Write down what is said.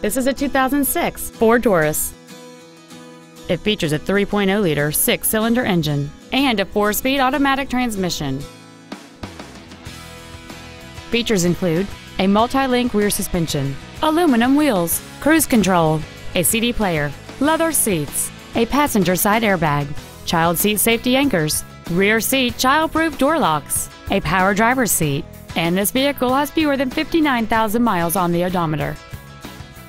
This is a 2006 Ford Taurus. It features a 3.0-liter six-cylinder engine and a four-speed automatic transmission. Features include a multi-link rear suspension, aluminum wheels, cruise control, a CD player, leather seats, a passenger side airbag, child seat safety anchors, rear seat child-proof door locks, a power driver's seat, and this vehicle has fewer than 59,000 miles on the odometer.